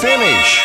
finish.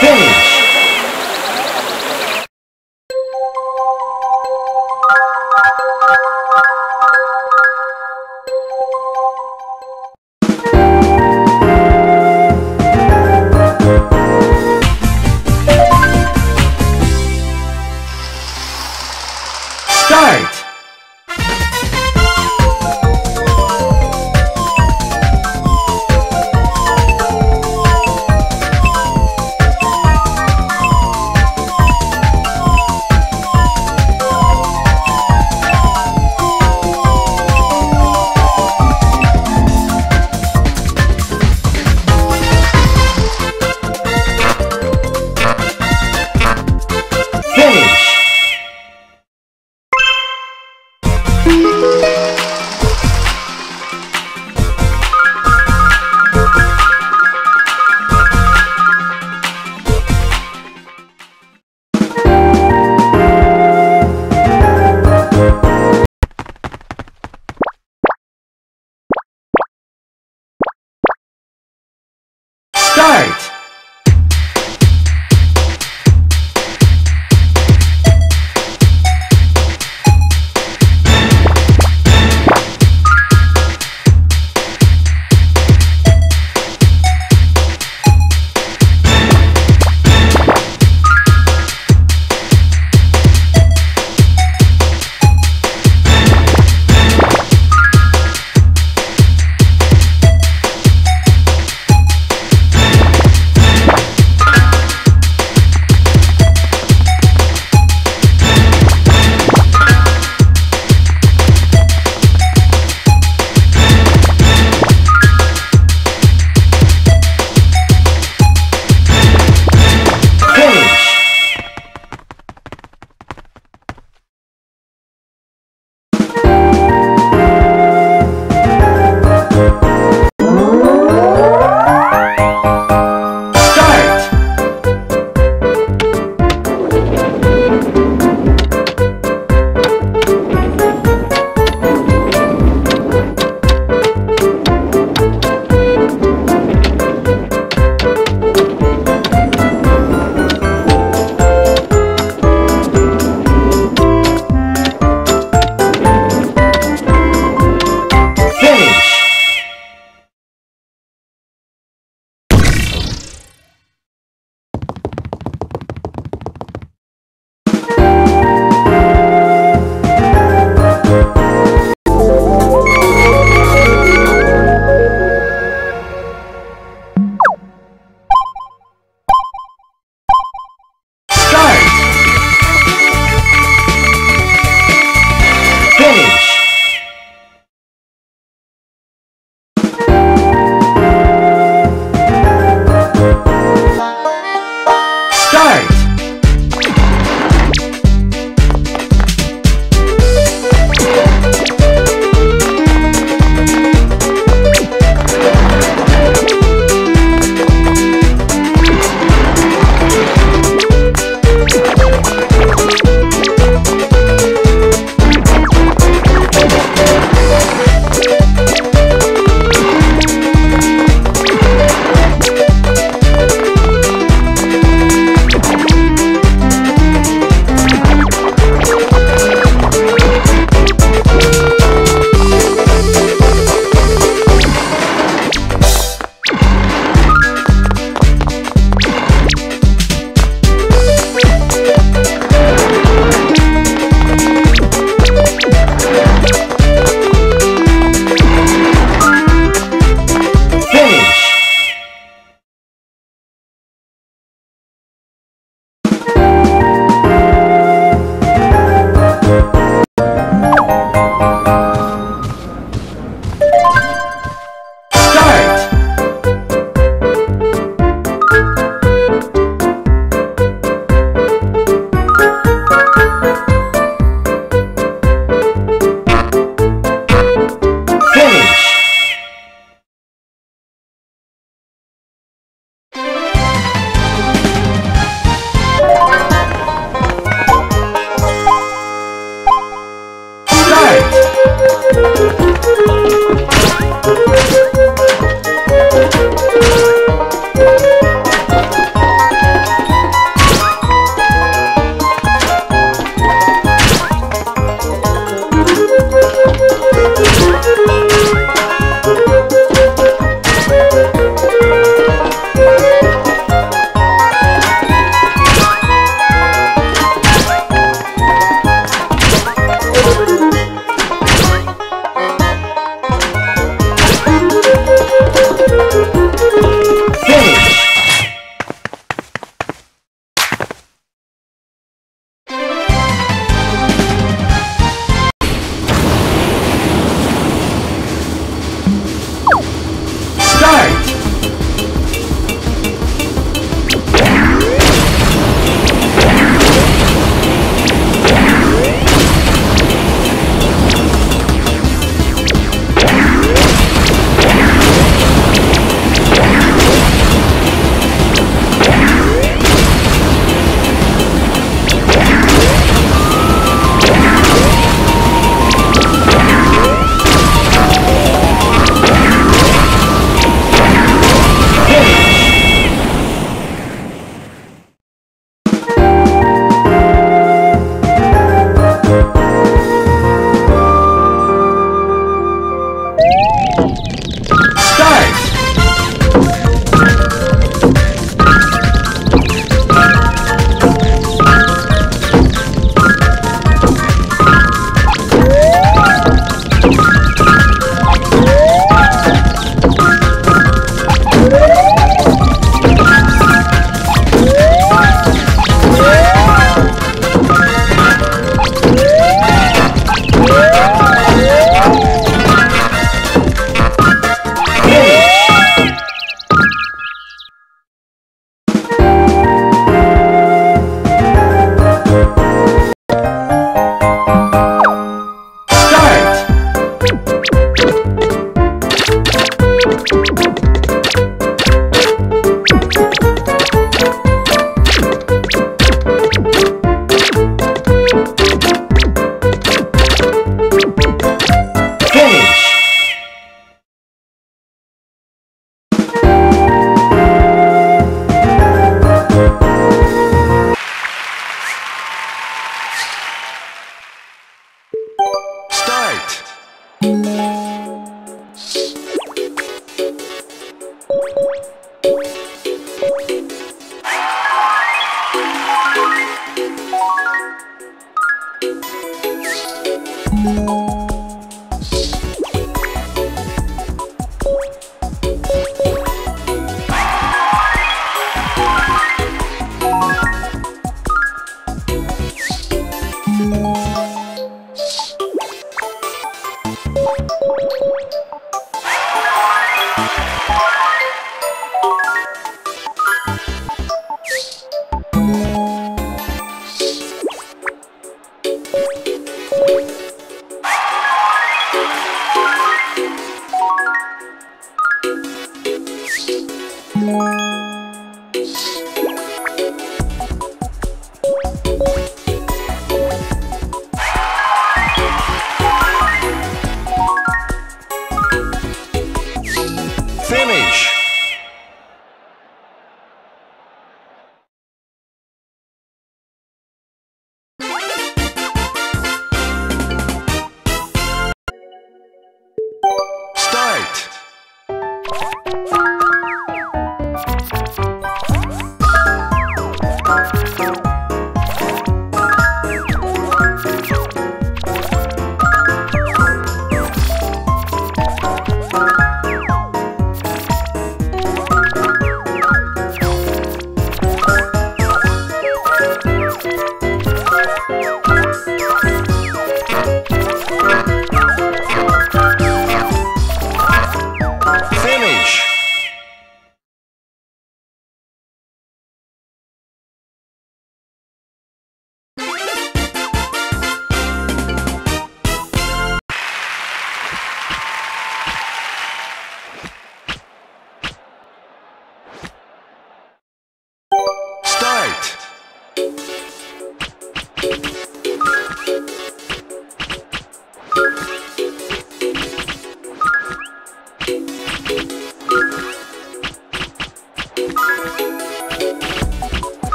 finish.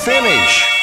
Finish!